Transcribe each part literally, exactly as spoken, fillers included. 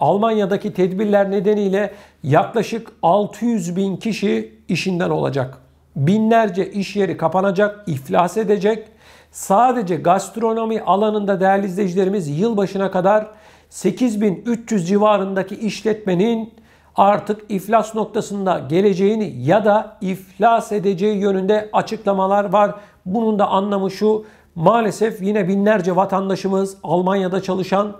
Almanya'daki tedbirler nedeniyle yaklaşık altı yüz bin kişi işinden olacak. Binlerce iş yeri kapanacak, iflas edecek. Sadece gastronomi alanında değerli izleyicilerimiz yılbaşına kadar sekiz bin üç yüz civarındaki işletmenin artık iflas noktasında geleceğini ya da iflas edeceği yönünde açıklamalar var. Bunun da anlamı şu: maalesef yine binlerce vatandaşımız, Almanya'da çalışan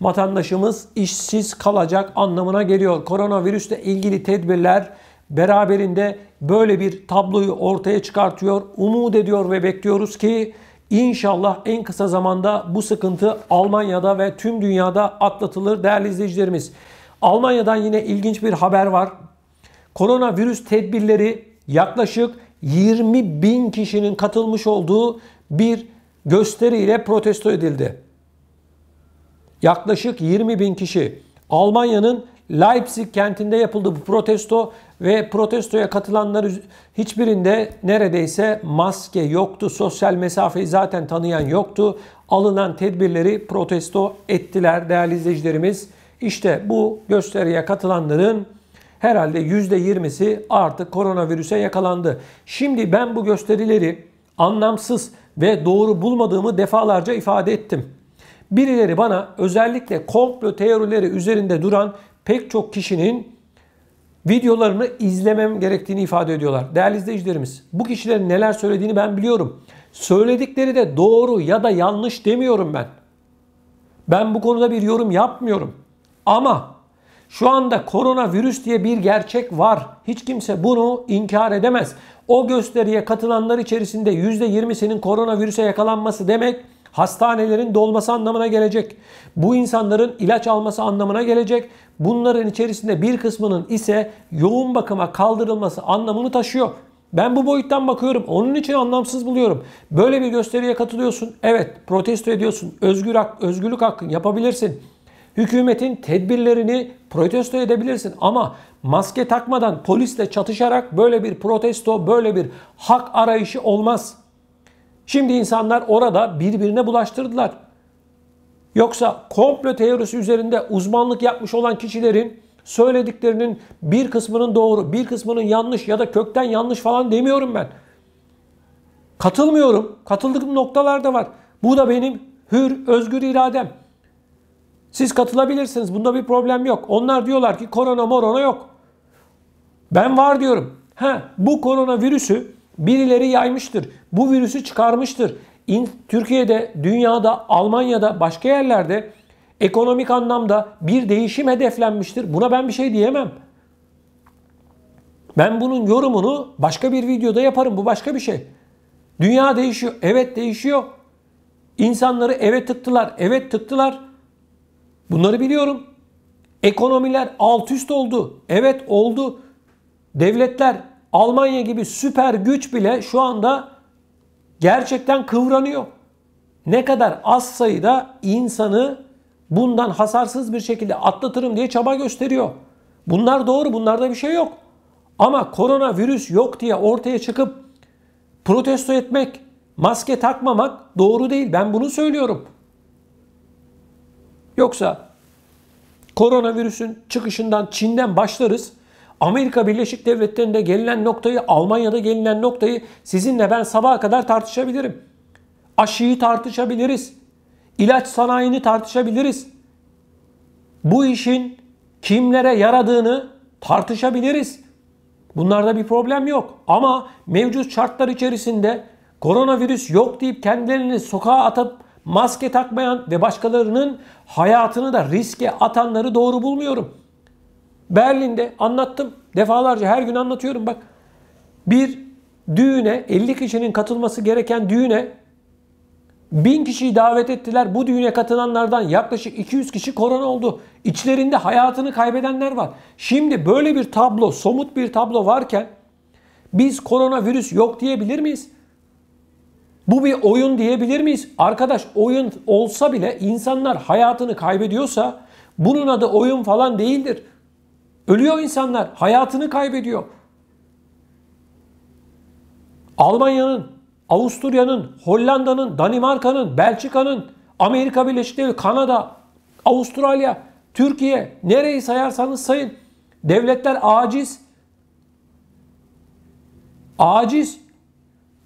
vatandaşımız işsiz kalacak anlamına geliyor. Koronavirüsle ilgili tedbirler beraberinde böyle bir tabloyu ortaya çıkartıyor. Umut ediyor ve bekliyoruz ki inşallah en kısa zamanda bu sıkıntı Almanya'da ve tüm dünyada atlatılır değerli izleyicilerimiz. Almanya'dan yine ilginç bir haber var. Koronavirüs tedbirleri yaklaşık yirmi bin kişinin katılmış olduğu bir gösteriyle protesto edildi. Yaklaşık yirmi bin kişi. Almanya'nın Leipzig kentinde yapıldı bu protesto ve protestoya katılanların hiçbirinde neredeyse maske yoktu. Sosyal mesafeyi zaten tanıyan yoktu. Alınan tedbirleri protesto ettiler değerli izleyicilerimiz. İşte bu gösteriye katılanların herhalde yüzde yirmisi artık koronavirüse yakalandı. Şimdi ben bu gösterileri anlamsız ve doğru bulmadığımı defalarca ifade ettim. Birileri bana özellikle komplo teorileri üzerinde duran pek çok kişinin videolarını izlemem gerektiğini ifade ediyorlar. Değerli izleyicilerimiz, bu kişilerin neler söylediğini ben biliyorum. Söyledikleri de doğru ya da yanlış demiyorum ben. Ben bu konuda bir yorum yapmıyorum. Ama şu anda koronavirüs diye bir gerçek var. Hiç kimse bunu inkar edemez. O gösteriye katılanlar içerisinde yüzde yirmisinin koronavirüse yakalanması demek hastanelerin dolması anlamına gelecek. Bu insanların ilaç alması anlamına gelecek. Bunların içerisinde bir kısmının ise yoğun bakıma kaldırılması anlamını taşıyor. Ben bu boyuttan bakıyorum. Onun için anlamsız buluyorum. Böyle bir gösteriye katılıyorsun. Evet, protesto ediyorsun. Özgür hak, özgürlük hakkın, yapabilirsin. Hükümetin tedbirlerini protesto edebilirsin ama maske takmadan polisle çatışarak böyle bir protesto, böyle bir hak arayışı olmaz. Şimdi insanlar orada birbirine bulaştırdılar. Yoksa komplo teorisi üzerinde uzmanlık yapmış olan kişilerin söylediklerinin bir kısmının doğru, bir kısmının yanlış ya da kökten yanlış falan demiyorum ben. Katılmıyorum. Katıldığım noktalar da var. Bu da benim hür, özgür iradem. Siz katılabilirsiniz. Bunda bir problem yok. Onlar diyorlar ki korona morona yok. Ben var diyorum. Ha, bu koronavirüsü birileri yaymıştır. Bu virüsü çıkarmıştır. İn, Türkiye'de, dünyada, Almanya'da, başka yerlerde ekonomik anlamda bir değişim hedeflenmiştir. Buna ben bir şey diyemem. Ben bunun yorumunu başka bir videoda yaparım. Bu başka bir şey. Dünya değişiyor. Evet, değişiyor. İnsanları eve tıktılar. Evet, tıktılar. Bunları biliyorum. Ekonomiler alt üst oldu. Evet, oldu. Devletler, Almanya gibi süper güç bile şu anda gerçekten kıvranıyor. Ne kadar az sayıda insanı bundan hasarsız bir şekilde atlatırım diye çaba gösteriyor. Bunlar doğru, bunlarda bir şey yok. Ama koronavirüs yok diye ortaya çıkıp protesto etmek, maske takmamak doğru değil. Ben bunu söylüyorum. Yoksa koronavirüsün çıkışından Çin'den başlarız. Amerika Birleşik Devletleri'nde gelinen noktayı, Almanya'da gelinen noktayı sizinle ben sabaha kadar tartışabilirim. Aşıyı tartışabiliriz. İlaç sanayini tartışabiliriz. Bu işin kimlere yaradığını tartışabiliriz. Bunlarda bir problem yok. Ama mevcut şartlar içerisinde koronavirüs yok deyip kendilerini sokağa atıp maske takmayan ve başkalarının hayatını da riske atanları doğru bulmuyorum. Berlin'de anlattım. Defalarca her gün anlatıyorum bak. Bir düğüne, elli kişinin katılması gereken düğüne bin kişiyi davet ettiler. Bu düğüne katılanlardan yaklaşık iki yüz kişi korona oldu. İçlerinde hayatını kaybedenler var. Şimdi böyle bir tablo, somut bir tablo varken biz koronavirüs yok diyebilir miyiz? Bu bir oyun diyebilir miyiz? Arkadaş, oyun olsa bile insanlar hayatını kaybediyorsa bunun adı oyun falan değildir. Ölüyor insanlar, hayatını kaybediyor. Almanya'nın, Avusturya'nın, Hollanda'nın, Danimarka'nın, Belçika'nın, Amerika Birleşik Devletleri, Kanada, Avustralya Türkiye, nereyi sayarsanız sayın, devletler aciz. Aciz.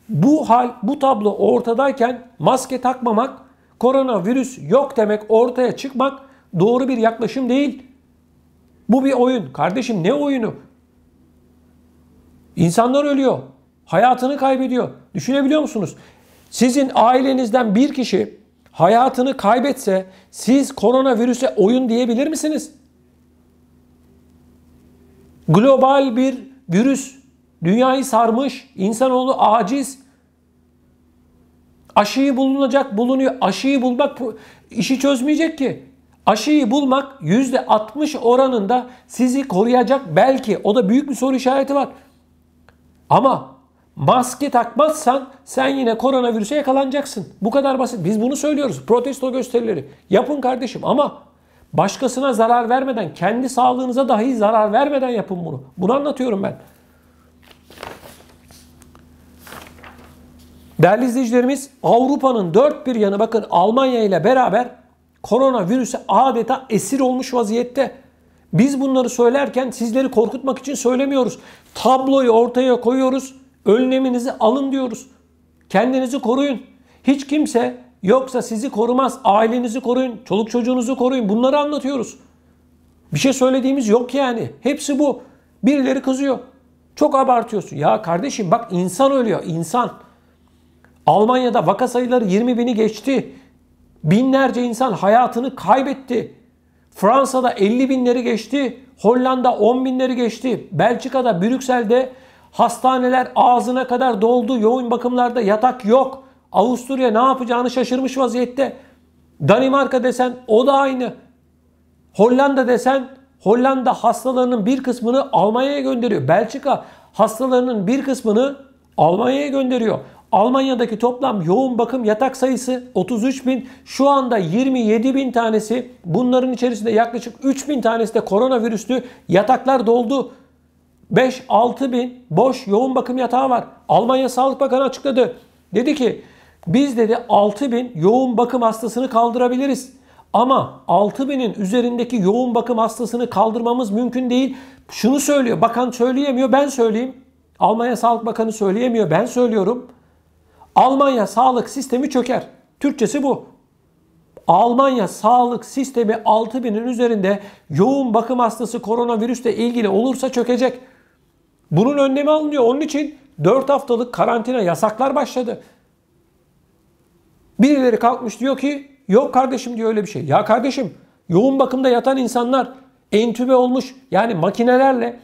Bu hal, bu tablo ortadayken maske takmamak, koronavirüs yok demek, ortaya çıkmak doğru bir yaklaşım değil. Bu bir oyun. Kardeşim ne oyunu? İnsanlar ölüyor. Hayatını kaybediyor. Düşünebiliyor musunuz? Sizin ailenizden bir kişi hayatını kaybetse siz koronavirüse oyun diyebilir misiniz? Global bir virüs dünyayı sarmış. İnsanoğlu aciz. Aşıyı bulunacak bulunuyor. Aşıyı bulmak işi çözmeyecek ki. Aşıyı bulmak yüzde altmış oranında sizi koruyacak belki. O da büyük bir soru işareti var. Ama maske takmazsan sen yine koronavirüse yakalanacaksın. Bu kadar basit. Biz bunu söylüyoruz. Protesto gösterileri. Yapın kardeşim ama başkasına zarar vermeden, kendi sağlığınıza dahi zarar vermeden yapın bunu. Bunu anlatıyorum ben. Değerli izleyicilerimiz, Avrupa'nın dört bir yanı, bakın, Almanya ile beraber koronavirüse adeta esir olmuş vaziyette. Biz bunları söylerken sizleri korkutmak için söylemiyoruz. Tabloyu ortaya koyuyoruz. Önleminizi alın diyoruz. Kendinizi koruyun. Hiç kimse yoksa sizi korumaz. Ailenizi koruyun. Çoluk çocuğunuzu koruyun. Bunları anlatıyoruz. Bir şey söylediğimiz yok yani. Hepsi bu. Birileri kızıyor. Çok abartıyorsun. Ya kardeşim bak, insan ölüyor. İnsan. Almanya'da vaka sayıları yirmi bini geçti. Binlerce insan hayatını kaybetti. Fransa'da elli binleri geçti. Hollanda on binleri geçti. Belçika'da, Brüksel'de hastaneler ağzına kadar doldu. Yoğun bakımlarda yatak yok. Avusturya ne yapacağını şaşırmış vaziyette. Danimarka desen o da aynı. Hollanda desen, Hollanda hastalarının bir kısmını Almanya'ya gönderiyor. Belçika hastalarının bir kısmını Almanya'ya gönderiyor. Almanya'daki toplam yoğun bakım yatak sayısı otuz üç bin. Şu anda yirmi yedi bin tanesi, bunların içerisinde yaklaşık üç bin tanesi de koronavirüslü. Yataklar doldu. beş altı bin boş yoğun bakım yatağı var. Almanya Sağlık Bakanı açıkladı. Dedi ki biz dedi altı bin yoğun bakım hastasını kaldırabiliriz. Ama altı binin üzerindeki yoğun bakım hastasını kaldırmamız mümkün değil. Şunu söylüyor. Bakan söyleyemiyor, ben söyleyeyim. Almanya Sağlık Bakanı söyleyemiyor, ben söylüyorum. Almanya sağlık sistemi çöker. Türkçesi bu. Almanya sağlık sistemi altı binin üzerinde yoğun bakım hastası koronavirüsle ilgili olursa çökecek. Bunun önlemi alınıyor. Onun için dört haftalık karantina, yasaklar başladı. Birileri kalkmış diyor ki yok kardeşim diyor öyle bir şey. Ya kardeşim yoğun bakımda yatan insanlar entübe olmuş, yani makinelerle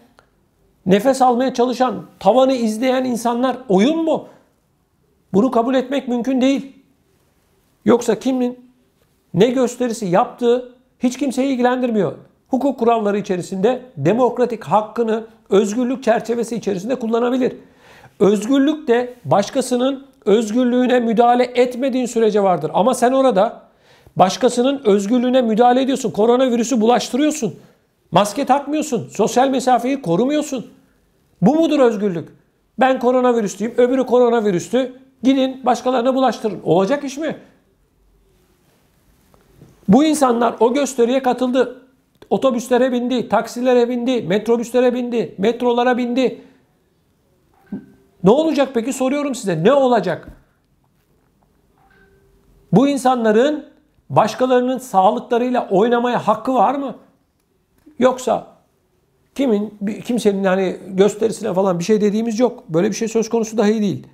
nefes almaya çalışan, tavanı izleyen insanlar oyun mu? Bunu kabul etmek mümkün değil. Yoksa kimin ne gösterisi yaptığı hiç kimseyi ilgilendirmiyor. Hukuk kuralları içerisinde, demokratik hakkını özgürlük çerçevesi içerisinde kullanabilir. Özgürlük de başkasının özgürlüğüne müdahale etmediğin sürece vardır. Ama sen orada başkasının özgürlüğüne müdahale ediyorsun. Koronavirüsü bulaştırıyorsun. Maske takmıyorsun. Sosyal mesafeyi korumuyorsun. Bu mudur özgürlük? Ben koronavirüslüyüm, öbürü koronavirüslü. Gidin başkalarına bulaştırın. Olacak iş mi? Bu insanlar o gösteriye katıldı. Otobüslere bindi, taksilere bindi, metrobüslere bindi, metrolara bindi. Ne olacak peki? Soruyorum size. Ne olacak? Bu insanların başkalarının sağlıklarıyla oynamaya hakkı var mı? Yoksa kimin, kimsenin hani gösterisine falan bir şey dediğimiz yok. Böyle bir şey söz konusu dahi değil.